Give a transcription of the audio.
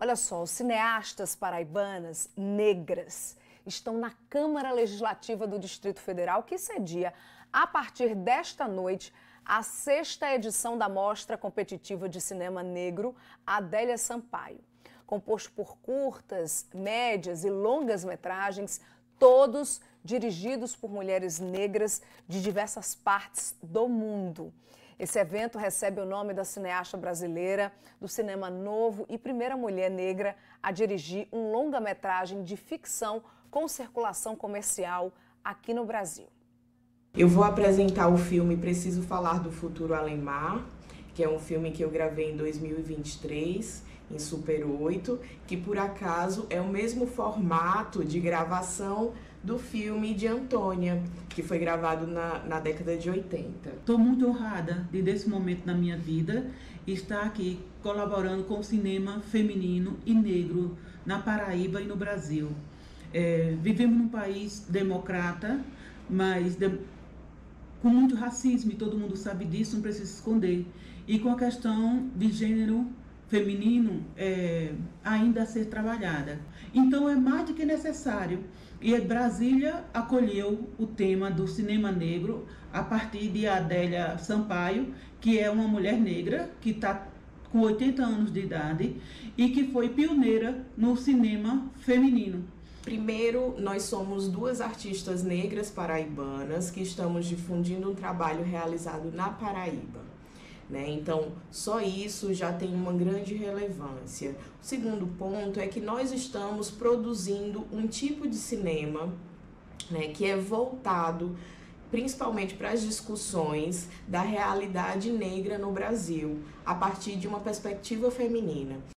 Olha só, os cineastas paraibanas negras estão na Câmara Legislativa do Distrito Federal, que cedia, a partir desta noite, a 6ª edição da Mostra Competitiva de Cinema Negro, Adélia Sampaio. Composto por curtas, médias e longas metragens, todos dirigidos por mulheres negras de diversas partes do mundo. Esse evento recebe o nome da cineasta brasileira, do cinema novo e primeira mulher negra a dirigir um longa-metragem de ficção com circulação comercial aqui no Brasil. Eu vou apresentar o filme Preciso Falar do Futuro Além Mar, que é um filme que eu gravei em 2023, em Super 8, que por acaso é o mesmo formato de gravação do filme de Antônia, que foi gravado na década de 80. Estou muito honrada de, desse momento na minha vida, estar aqui colaborando com o cinema feminino e negro na Paraíba e no Brasil. Vivemos num país democrata, mas com muito racismo, e todo mundo sabe disso, não precisa se esconder. E com a questão de gênero feminino ainda a ser trabalhada. Então é mais do que necessário. E Brasília acolheu o tema do cinema negro a partir de Adélia Sampaio, que é uma mulher negra que está com 80 anos de idade e que foi pioneira no cinema feminino. Primeiro, nós somos duas artistas negras paraibanas que estamos difundindo um trabalho realizado na Paraíba, né? Então, só isso já tem uma grande relevância. O segundo ponto é que nós estamos produzindo um tipo de cinema, né, que é voltado principalmente para as discussões da realidade negra no Brasil, a partir de uma perspectiva feminina.